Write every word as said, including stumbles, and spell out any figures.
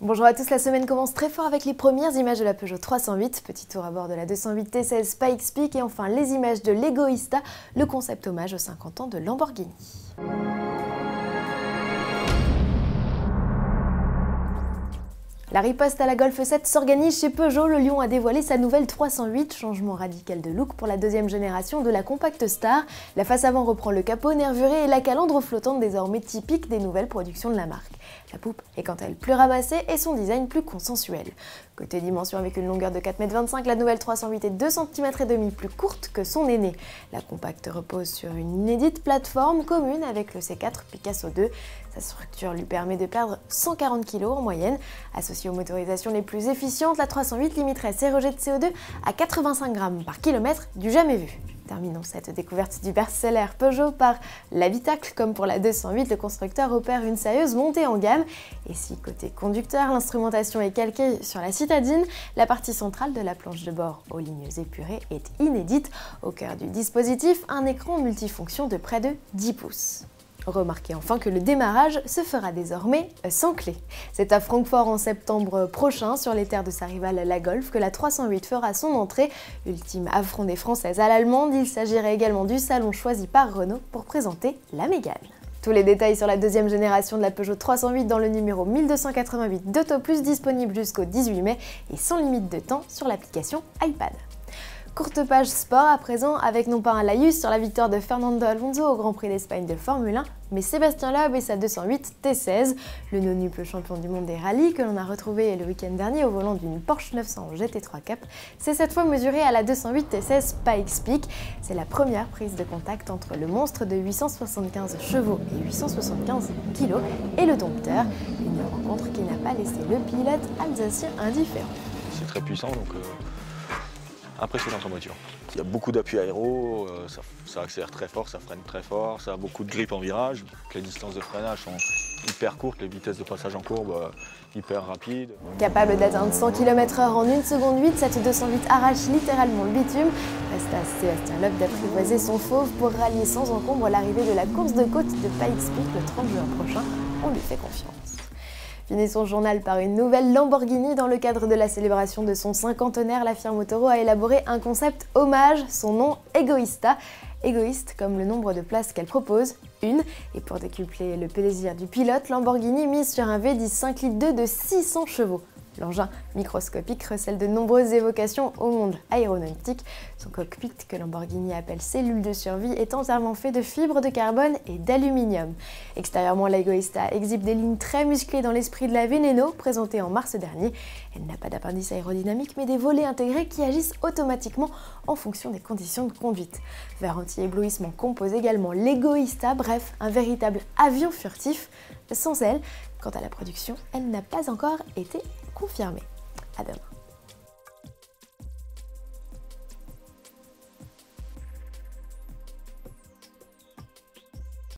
Bonjour à tous, la semaine commence très fort avec les premières images de la Peugeot trois cent huit, petit tour à bord de la deux cent huit T seize Pikes Peak et enfin les images de l'Egoista, le concept hommage aux cinquante ans de Lamborghini. La riposte à la Golf sept s'organise chez Peugeot. Le Lion a dévoilé sa nouvelle trois cent huit, changement radical de look pour la deuxième génération de la compacte star. La face avant reprend le capot nervuré et la calandre flottante désormais typique des nouvelles productions de la marque. La poupe est quant à elle plus ramassée et son design plus consensuel. Côté dimension, avec une longueur de quatre mètres vingt-cinq, la nouvelle trois cent huit est deux centimètres et demi plus courte que son aînée. La compacte repose sur une inédite plateforme commune avec le C quatre Picasso deux. Sa structure lui permet de perdre cent quarante kilos en moyenne. Associée aux motorisations les plus efficientes, la trois cent huit limiterait ses rejets de C O deux à quatre-vingt-cinq grammes par kilomètre du jamais vu. Terminons cette découverte du best-seller Peugeot par l'habitacle. Comme pour la deux cent huit, le constructeur opère une sérieuse montée en gamme. Et si côté conducteur, l'instrumentation est calquée sur la citadine, la partie centrale de la planche de bord aux lignes épurées est inédite. Au cœur du dispositif, un écran multifonction de près de dix pouces. Remarquez enfin que le démarrage se fera désormais sans clé. C'est à Francfort en septembre prochain, sur les terres de sa rivale la Golf, que la trois cent huit fera son entrée. Ultime affront des Françaises à l'Allemande, il s'agirait également du salon choisi par Renault pour présenter la Mégane. Tous les détails sur la deuxième génération de la Peugeot trois cent huit dans le numéro mille deux cent quatre-vingt-huit d'AutoPlus, disponible jusqu'au dix-huit mai et sans limite de temps sur l'application iPad. Courte page sport à présent, avec non pas un laïus sur la victoire de Fernando Alonso au Grand Prix d'Espagne de Formule un, mais Sébastien Loeb et sa deux cent huit T seize, le nonuple champion du monde des rallyes que l'on a retrouvé le week-end dernier au volant d'une Porsche neuf cent onze G T trois Cup, s'est cette fois mesuré à la deux cent huit T seize Pikes Peak. C'est la première prise de contact entre le monstre de huit cent soixante-quinze chevaux et huit cent soixante-quinze kilos et le dompteur, une rencontre qui n'a pas laissé le pilote alsacien indifférent. C'est très puissant, donc... Euh... impressionnant en voiture. Il y a beaucoup d'appui aéro, ça, ça accélère très fort, ça freine très fort, ça a beaucoup de grip en virage. Les distances de freinage sont hyper courtes, les vitesses de passage en courbe hyper rapides. Capable d'atteindre cent kilomètres heure en une seconde huit, cette deux cent huit arrache littéralement le bitume. Reste à Sébastien Loeb d'apprivoiser son fauve pour rallier sans encombre l'arrivée de la course de côte de Pikes Peak le trente juin prochain. On lui fait confiance. Finit son journal par une nouvelle Lamborghini. Dans le cadre de la célébration de son cinquantenaire, la firme Toro a élaboré un concept hommage, son nom Egoista. Égoïste comme le nombre de places qu'elle propose, une. Et pour décupler le plaisir du pilote, Lamborghini mise sur un V dix cinq litres deux de six cents chevaux. L'engin microscopique recèle de nombreuses évocations au monde aéronautique. Son cockpit, que Lamborghini appelle cellule de survie, est entièrement fait de fibres de carbone et d'aluminium. Extérieurement, l'Egoista exhibe des lignes très musclées dans l'esprit de la Vénéno, présentée en mars dernier. Elle n'a pas d'appendice aérodynamique, mais des volets intégrés qui agissent automatiquement en fonction des conditions de conduite. Verre anti-éblouissement compose également l'Egoista, bref, un véritable avion furtif. Sans elle, quant à la production, elle n'a pas encore été confirmée. À demain.